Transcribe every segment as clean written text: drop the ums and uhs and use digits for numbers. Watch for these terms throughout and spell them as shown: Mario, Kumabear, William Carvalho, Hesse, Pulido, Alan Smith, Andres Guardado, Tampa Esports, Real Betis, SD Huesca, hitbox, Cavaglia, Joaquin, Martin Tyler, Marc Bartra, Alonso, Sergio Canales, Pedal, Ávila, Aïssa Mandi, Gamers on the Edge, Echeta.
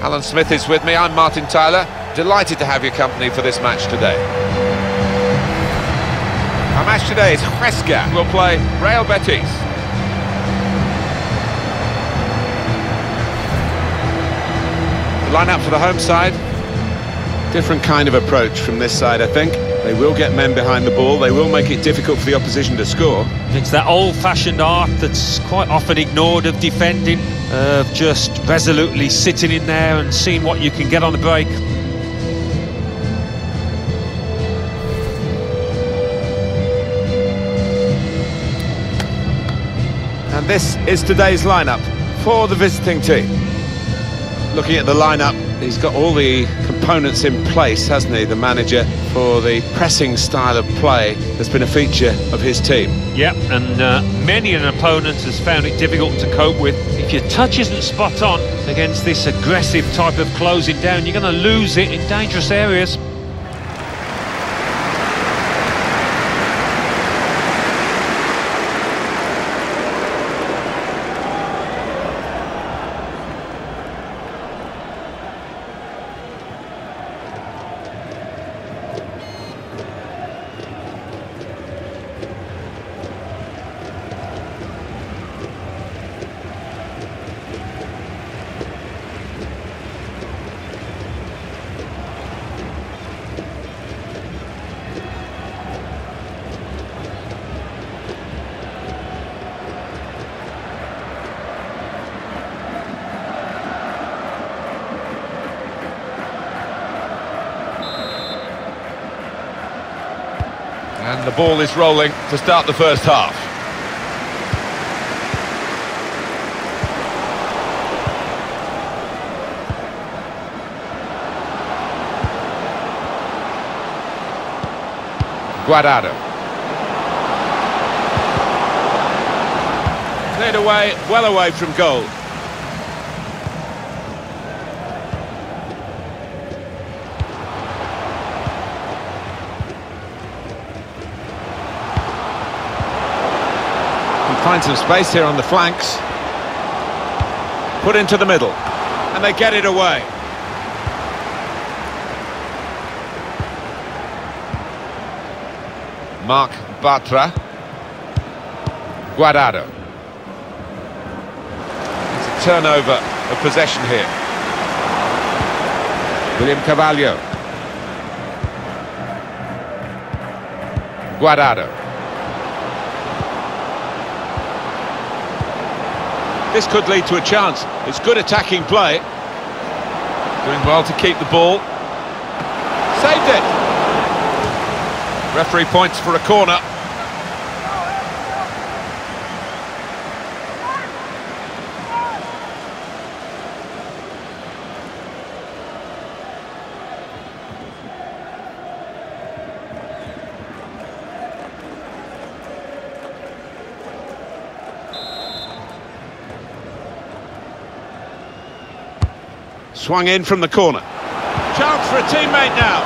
Alan Smith is with me, I'm Martin Tyler. Delighted to have your company for this match today. Our match today is Huesca. We'll play Real Betis. The line-up for the home side. Different kind of approach from this side, I think. They will get men behind the ball, they will make it difficult for the opposition to score. It's that old-fashioned art that's quite often ignored of defending, of just resolutely sitting in there and seeing what you can get on the break. And this is today's lineup for the visiting team. Looking at the lineup, he's got all the components in place, hasn't he, the manager, for the pressing style of play that's been a feature of his team. Yep, and many an opponent has found it difficult to cope with. If your touch isn't spot on against this aggressive type of closing down, you're going to lose it in dangerous areas. And the ball is rolling to start the first half. Guardado. Cleared away, well away from goal. Find some space here on the flanks, put into the middle, and they get it away. Marc Bartra, Guardado. It's a turnover of possession here. William Carvalho, Guardado. This could lead to a chance. It's good attacking play. Doing well to keep the ball. Saved it. Referee points for a corner. Swung in from the corner. Chance for a teammate now.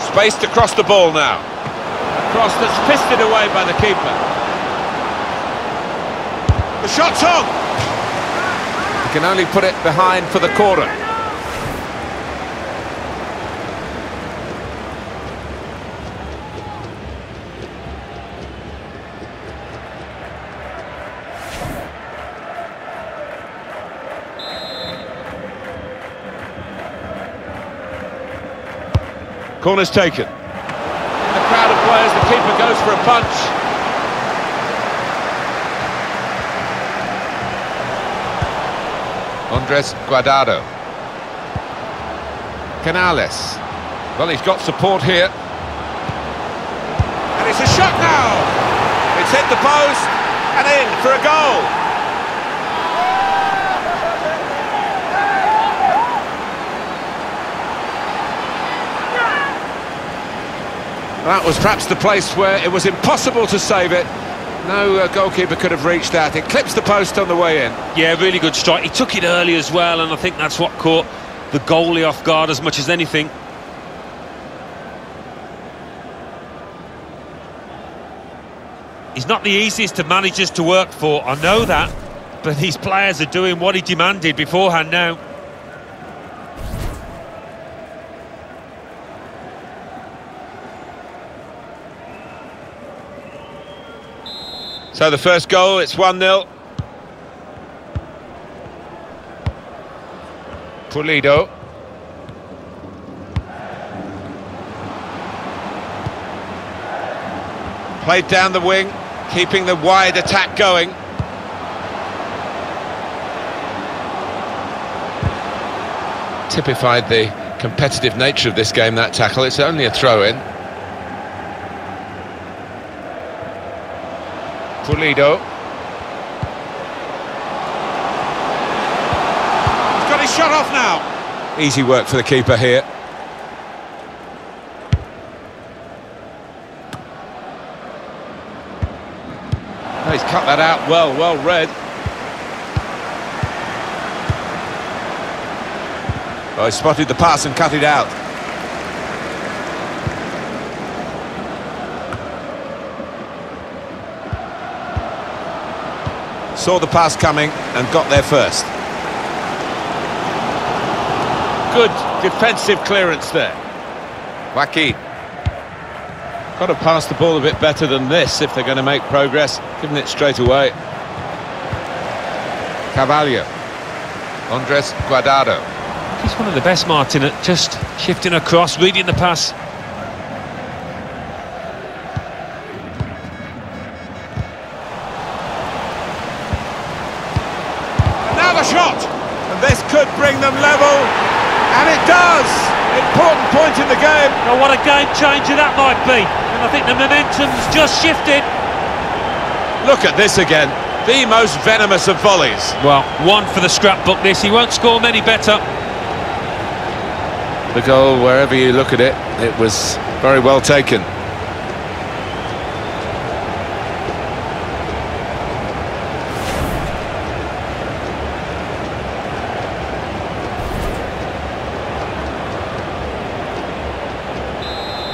Space to cross the ball now. A cross that's fisted away by the keeper. The shot's on! He can only put it behind for the corner. Corner's taken. In the crowd of players, the keeper goes for a punch. Andres Guardado. Canales. Well, he's got support here. And it's a shot now. It's hit the post and in for a goal. That was perhaps the place where it was impossible to save it. No goalkeeper could have reached that. It clips the post on the way in. Yeah, really good strike. He took it early as well, and I think that's what caught the goalie off guard as much as anything. He's not the easiest of managers to work for, I know that, but his players are doing what he demanded beforehand now. So the first goal, it's 1-0. Pulido. Played down the wing, keeping the wide attack going. Typified the competitive nature of this game, that tackle. It's only a throw-in. Pulido. He's got his shot off now. Easy work for the keeper here. Oh, he's cut that out well, read. Oh, he spotted the pass and cut it out. Saw the pass coming and got there first. Good defensive clearance there. Joaquin. Got to pass the ball a bit better than this if they're going to make progress. Giving it straight away. Cavaglia. Andres Guardado. He's one of the best, Martin, at just shifting across, reading the pass. Another shot! And this could bring them level, and it does! Important point in the game. Oh, what a game changer that might be. And I think the momentum's just shifted. Look at this again. The most venomous of volleys. Well, one for the scrapbook, this. He won't score many better. The goal, wherever you look at it, it was very well taken.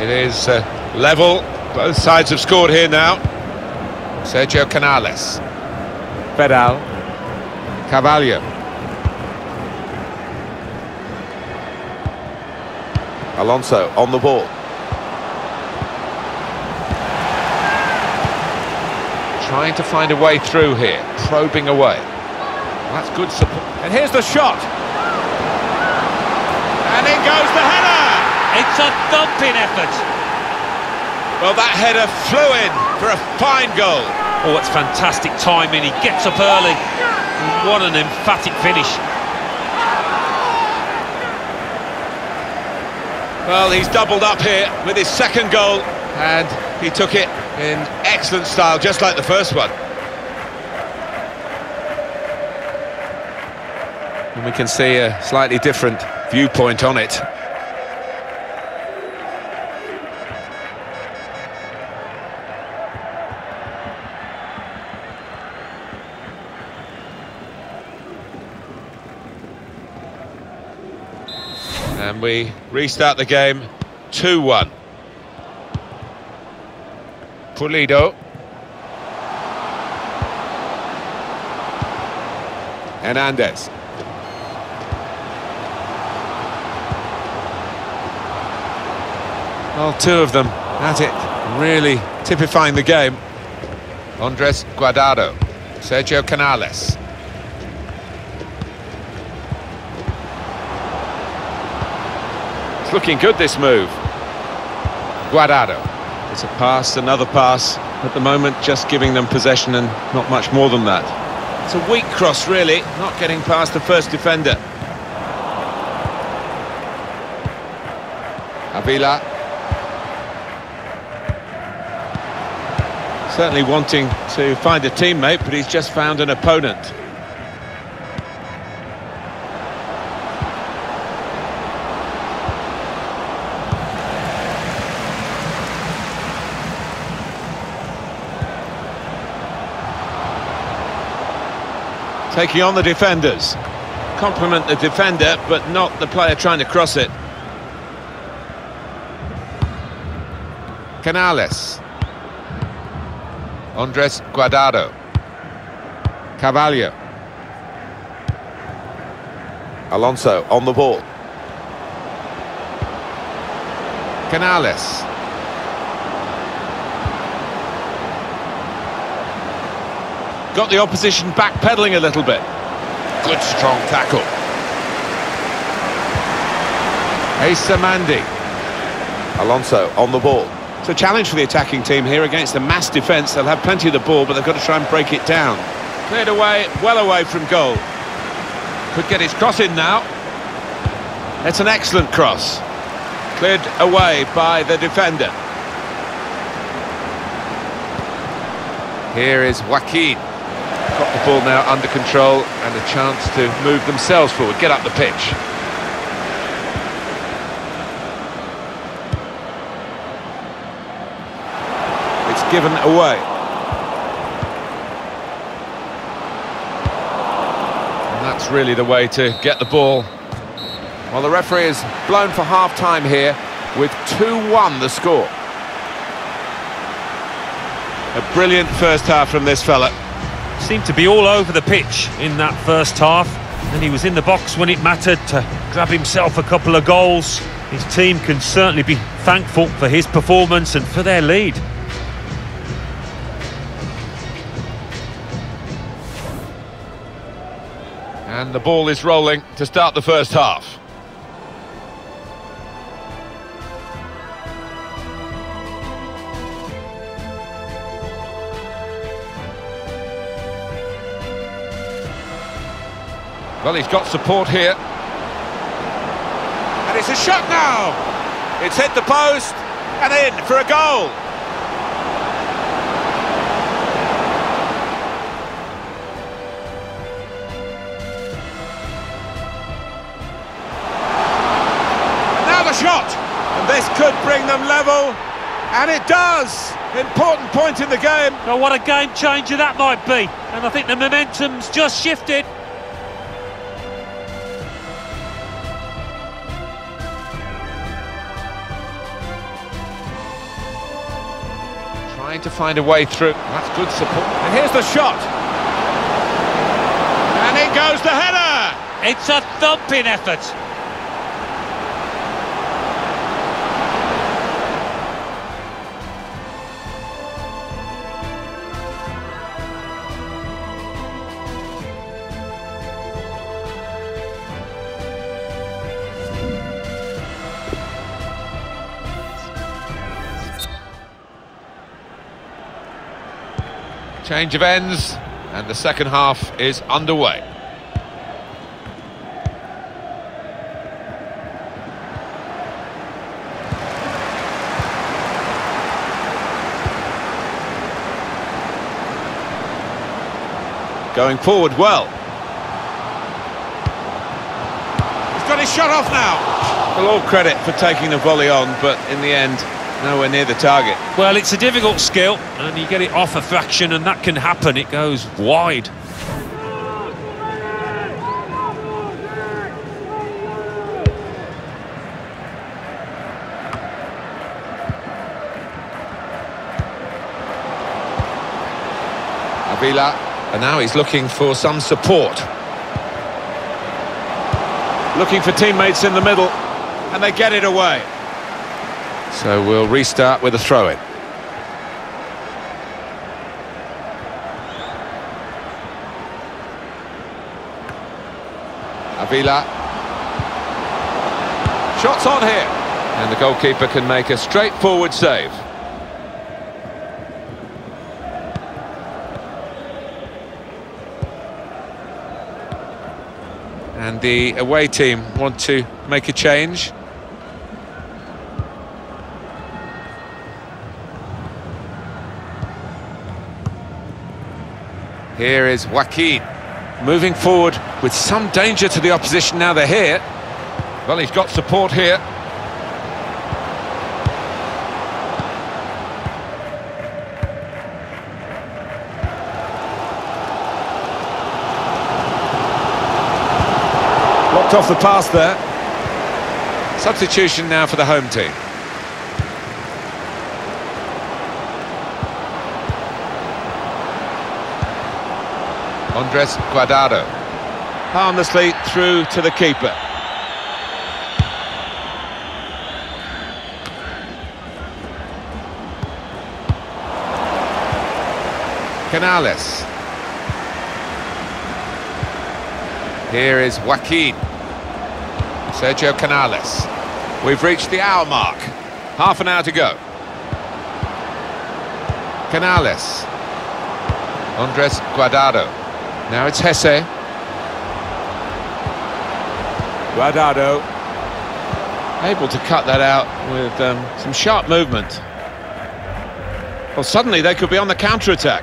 It is level. Both sides have scored here now. Sergio Canales. Pedal. Cavaglia. Alonso on the ball. Trying to find a way through here, probing away. That's good support. And here's the shot. And in goes the header. It's a thumping effort. Well, that header flew in for a fine goal. Oh, it's fantastic timing. He gets up early. What an emphatic finish. Well, he's doubled up here with his second goal, and he took it in excellent style, just like the first one. And we can see a slightly different viewpoint on it. And we restart the game, 2-1. Pulido. And Andres. Well, two of them at it, really typifying the game. Andres Guardado, Sergio Canales. Looking good, this move. Guardado. It's a pass, another pass. At the moment, just giving them possession and not much more than that. It's a weak cross, really. Not getting past the first defender. Ávila. Certainly wanting to find a teammate, but he's just found an opponent. Taking on the defenders. Compliment the defender, but not the player trying to cross it. Canales. Andres Guardado. Cavaglia. Alonso on the ball. Canales. Got the opposition backpedaling a little bit. Good strong tackle. Aïssa Mandi. Alonso on the ball. It's a challenge for the attacking team here against a mass defence. They'll have plenty of the ball, but they've got to try and break it down. Cleared away, well away from goal. Could get his cross in now. It's an excellent cross. Cleared away by the defender. Here is Joaquin. Got the ball now under control and a chance to move themselves forward, get up the pitch. It's given away. And that's really the way to get the ball. Well, the referee is blown for half-time here with 2-1 the score. A brilliant first half from this fella. Seemed to be all over the pitch in that first half, and he was in the box when it mattered to grab himself a couple of goals. His team can certainly be thankful for his performance and for their lead. And the ball is rolling to start the first half. Well, he's got support here. And it's a shot now. It's hit the post and in for a goal. Now the shot. And this could bring them level. And it does. Important point in the game. Well, what a game changer that might be. And I think the momentum's just shifted. To find a way through. That's good support. And here's the shot. And in goes the header. It's a thumping effort. Change of ends, and the second half is underway. Going forward well. He's got his shot off now. Well, all credit for taking the volley on, but in the end, nowhere near the target. Well, it's a difficult skill, and you get it off a fraction, and that can happen. It goes wide. Ávila, and now he's looking for some support. Looking for teammates in the middle, and they get it away. So we'll restart with a throw-in. Ávila. Shots on here. And the goalkeeper can make a straightforward save. And the away team want to make a change. Here is Joaquin, moving forward with some danger to the opposition now they're here. Well, he's got support here. Blocked off the pass there. Substitution now for the home team. Andres Guardado. Harmlessly through to the keeper. Canales. Here is Joaquin. Sergio Canales. We've reached the hour mark. Half an hour to go. Canales. Andres Guardado. Now it's Hesse. Guardado. Able to cut that out with some sharp movement. Well, suddenly they could be on the counter-attack.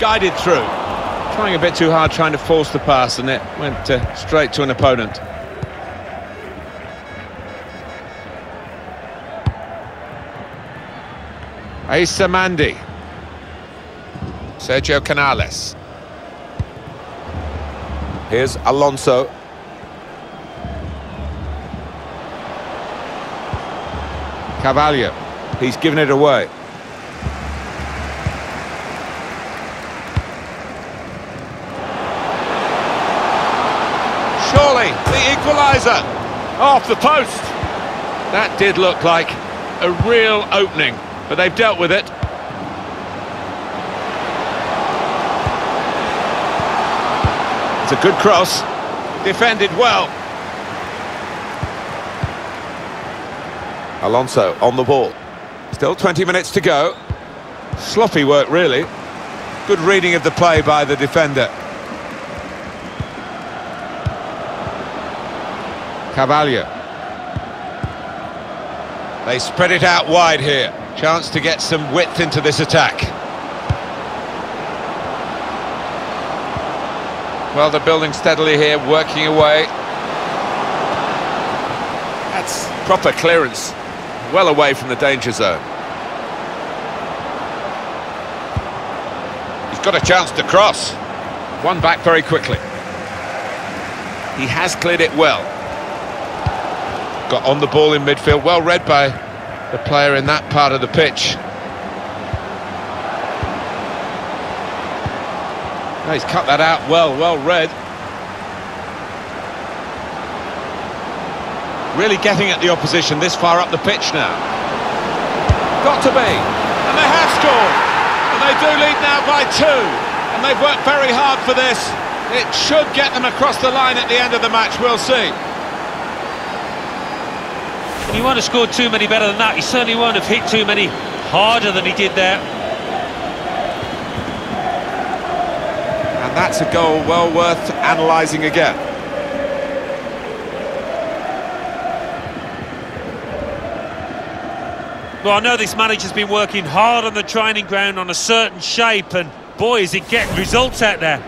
Guided through. Trying a bit too hard, trying to force the pass, and it went straight to an opponent. Aïssa Mandi. Sergio Canales. Here's Alonso. Cavaglia. He's given it away. Surely the equaliser. Off the post. That did look like a real opening, but they've dealt with it. It's a good cross, defended well. Alonso on the ball. Still 20 minutes to go. Sloppy work, really. Good reading of the play by the defender. Cavaglia. They spread it out wide here. Chance to get some width into this attack. Well, they're building steadily here, working away. That's proper clearance. Well away from the danger zone. He's got a chance to cross. One back very quickly. He has cleared it well. Got on the ball in midfield. Well read by the player in that part of the pitch. No, he's cut that out well read. Really getting at the opposition this far up the pitch now. Got to be, and they have scored, and they do lead now by 2, and they've worked very hard for this. It should get them across the line at the end of the match, we'll see. He won't have scored too many better than that. He certainly won't have hit too many harder than he did there. That's a goal well worth analysing again. Well, I know this manager's been working hard on the training ground on a certain shape, and boy, is it getting results out there.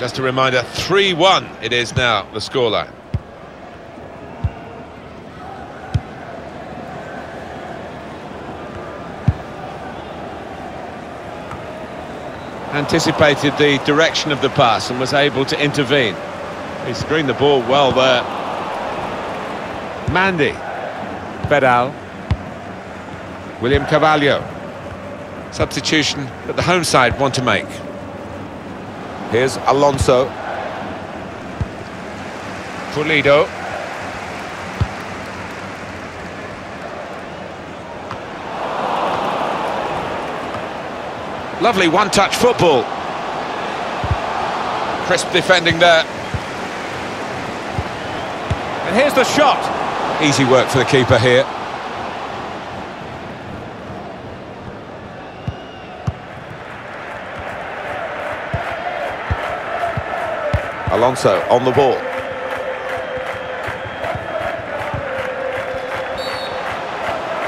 Just a reminder, 3-1 it is now, the scoreline. Anticipated the direction of the pass and was able to intervene. He screened the ball well there. Mandi. Pedal. William Carvalho. Substitution that the home side want to make. Here's Alonso. Pulido. Lovely one-touch football. Crisp defending there. And here's the shot. Easy work for the keeper here. Alonso on the ball.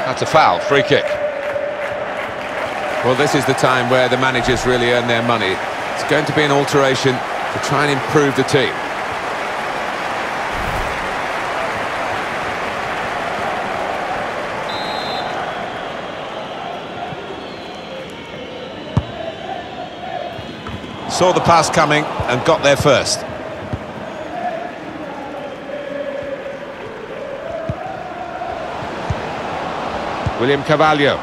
That's a foul, free kick. Well, this is the time where the managers really earn their money. It's going to be an alteration to try and improve the team. Saw the pass coming and got there first. William Carvalho.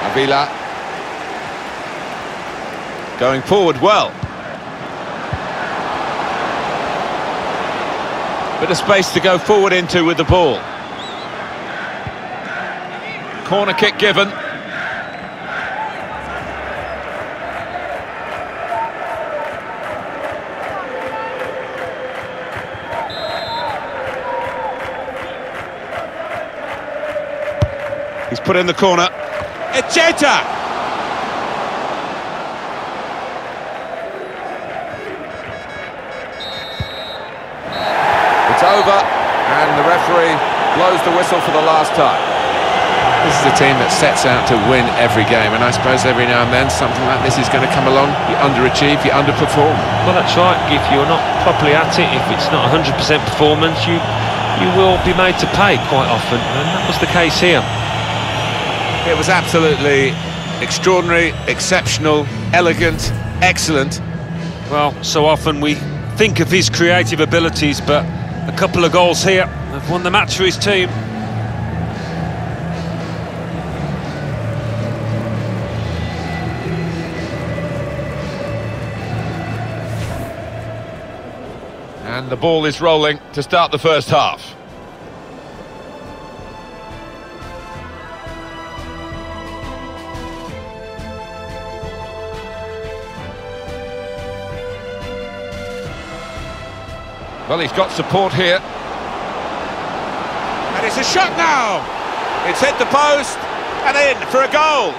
Ávila going forward well. Bit of space to go forward into with the ball. Corner kick given. He's put in the corner. Echeta! It's over, and the referee blows the whistle for the last time. This is a team that sets out to win every game, and I suppose every now and then something like this is going to come along. You underachieve, you underperform. Well, that's right. If you're not properly at it, if it's not 100% performance, you will be made to pay quite often, and that was the case here. It was absolutely extraordinary, exceptional, elegant, excellent. Well, so often we think of his creative abilities, but a couple of goals here have won the match for his team. And the ball is rolling to start the first half. Well, he's got support here. And it's a shot now! It's hit the post and in for a goal!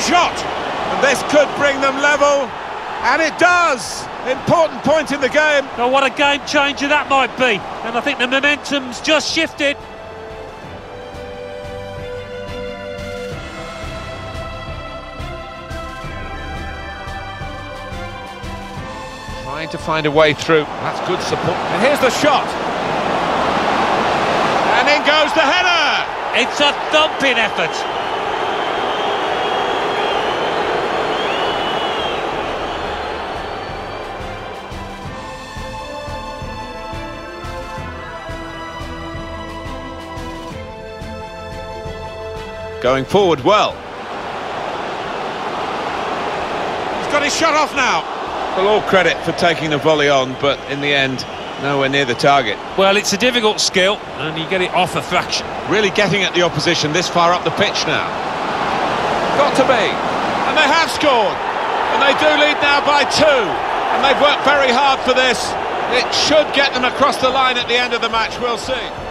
Shot, and this could bring them level, and it does. Important point in the game. Oh, what a game changer that might be, and I think the momentum's just shifted. Trying to find a way through. That's good support, and here's the shot, and in goes the header. It's a thumping effort. Going forward well. He's got his shot off now. Well, all credit for taking the volley on, but in the end, nowhere near the target. Well, it's a difficult skill, and you get it off a fraction. Really getting at the opposition this far up the pitch now. Got to be. And they have scored. And they do lead now by 2. And they've worked very hard for this. It should get them across the line at the end of the match, we'll see.